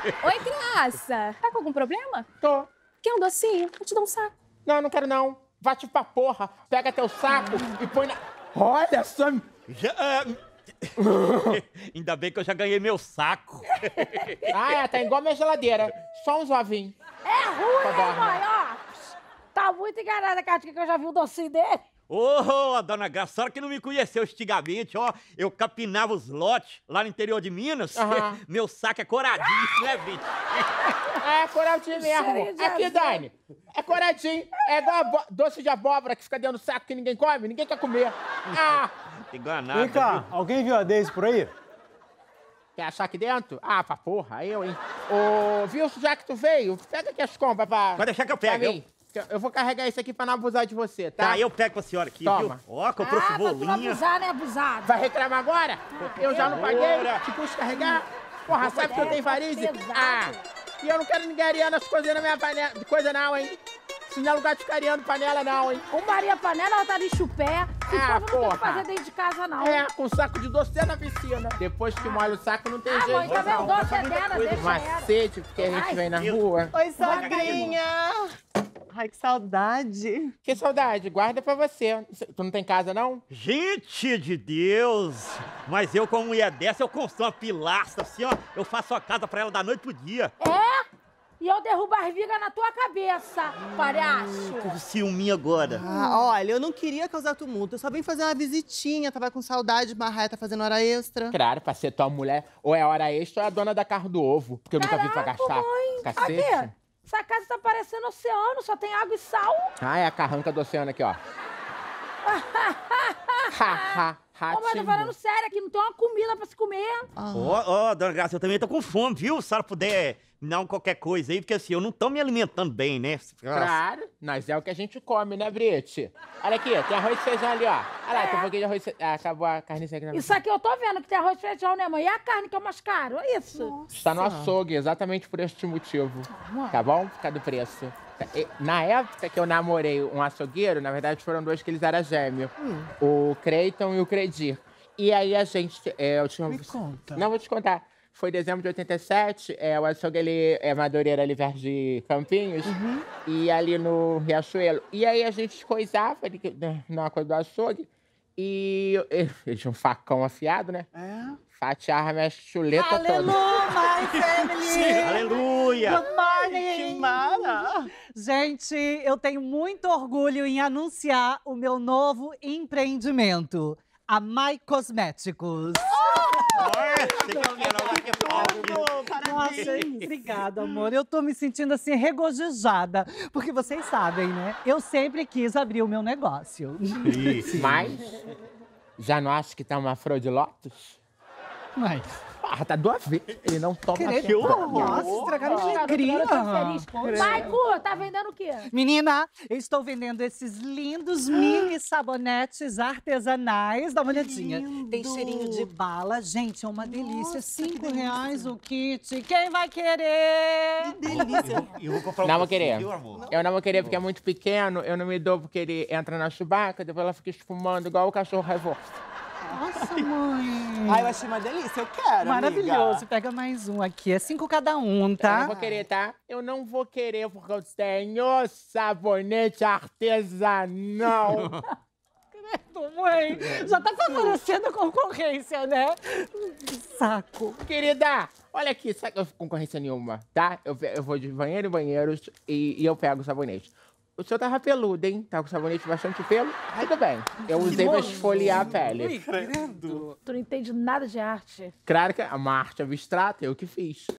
Oi, criança! Tá com algum problema? Tô. Quer um docinho? Vou te dar um saco. Não, não quero não. Vá-te pra porra. Pega teu saco e põe na... Olha só... Ainda bem que eu já ganhei meu saco. Ah, é, tá igual a minha geladeira. Só uns ovinhos. É ruim, né, mãe? Ó, tá muito enganada a Cátia, que eu já vi o docinho dele. Ô, a dona Graça, a senhora que não me conheceu antigamente, ó. Eu capinava os lotes lá no interior de Minas. Uhum. Meu saco é coradinho, né, Briti? É coradinho mesmo. Aqui, Dani, é coradinho. É igual doce de abóbora que fica dentro do saco que ninguém come, ninguém quer comer. Ah! Enganado. Vem cá, alguém viu a Deise por aí? Quer achar aqui dentro? Ah, pra porra, eu, hein? Ô, Wilson, já que tu veio, pega aqui as compras pra... Pode deixar que eu pego. Eu vou carregar isso aqui pra não abusar de você, tá? Tá, eu pego pra senhora aqui, toma. Viu? Ó, que eu trouxe bolinha. Ah, não abusar, né, abusado? Vai reclamar agora? Ah, eu já não paguei, te custa carregar? Porra, sabe que eu tenho varizes? Ah, e eu não quero ninguém areando as coisas na minha panela, coisa não, hein? Se não é lugar de ficar areando panela, não, hein? Ou Maria Panela, ela tá de chupé. Ah, porra. Não tem que fazer dentro de casa, não. É, com um saco de doce dentro da piscina. Depois que molha o saco, não tem jeito. Ah, mãe, também o doce é dela, deixa ela. Macete, porque a gente vem na rua. Oi, sogrinha. Ai, que saudade. Que saudade, guarda pra você. Tu não tem casa, não? Gente de Deus! Mas eu, como mulher dessa, eu construo uma pilastra assim, ó. Eu faço a casa pra ela da noite pro dia. É? E eu derrubo as vigas na tua cabeça, palhaço. Tô com ciúminho agora. Ah, olha, eu não queria causar tumulto. Eu só vim fazer uma visitinha. Tava com saudade, Marraia tá fazendo hora extra. Claro, pra ser tua mulher, ou é hora extra ou é a dona da carro do ovo. Porque eu nunca vim pra gastar. Mãe. Cacete. Aqui. Essa casa tá parecendo oceano, só tem água e sal. Ah, é a carranca do oceano aqui, ó. Ô, mas tô falando sério aqui, não tem uma comida pra se comer. Ó, dona Graça, eu também tô com fome, viu? Se a senhora puder me dar qualquer coisa aí, porque assim, eu não tô me alimentando bem, né? Claro, mas é o que a gente come, né, Briti? Olha aqui, tem arroz e feijão ali, ó. Olha lá, tem um pouquinho de arroz e feijão. Ah, acabou a carne seca também. Isso aqui eu tô vendo que tem arroz e feijão, né, mãe? E a carne que é o mais caro, é isso? Nossa. Tá no açougue, exatamente por este motivo. Tá bom? Por causa do preço. Na época que eu namorei um açougueiro, na verdade foram dois que eles eram gêmeos. O Creighton e o Credir. E aí a gente... Me conta. Não, vou te contar. Foi em dezembro de 87, o açougue ali é Madureira, ali perto de Campinhos, e ali no Riachuelo. E aí a gente coisava ali, na coisa do açougue, e eu tinha um facão afiado, né? É. Fatiava minha chuleta toda. Aleluia! Good morning! Mara. Gente, eu tenho muito orgulho em anunciar o meu novo empreendimento, a My Cosméticos. Nossa, obrigada, amor. Eu tô me sentindo assim regozijada, porque vocês sabem, né? Eu sempre quis abrir o meu negócio. Sim. Mas já não acho que tá uma flor de lótus? Mas... Ah, tá do avesso. Ele não toma... Nossa, estragaram de alegria. Maico, tá vendendo o quê? Menina, eu estou vendendo esses lindos mini sabonetes artesanais. Dá uma olhadinha. Lindo. Tem cheirinho de bala. Gente, é uma delícia. R$5 o kit. Quem vai querer? Que delícia. Eu vou comprar um. Não vou querer. Eu não vou querer porque é muito pequeno. Eu não me dou porque ele entra na chubaca. Depois ela fica espumando igual o cachorro raivoso. Nossa, mãe. Ai, eu achei uma delícia. Eu quero, maravilhoso. Amiga. Pega mais um aqui. É 5 cada um, tá? Eu não vou querer, tá? Eu não vou querer porque eu tenho sabonete artesanal. Credo, mãe. Já tá favorecendo a concorrência, né? Saco. Querida, olha aqui. Saco, concorrência nenhuma, tá? Eu vou de banheiro em banheiro e eu pego o sabonete. O senhor tava peludo, hein? Tava com sabonete bastante pelo. Tudo bem. Eu usei pra esfoliar a pele. Ui, credo. Tu não entende nada de arte. Claro que a arte abstrata, eu que fiz.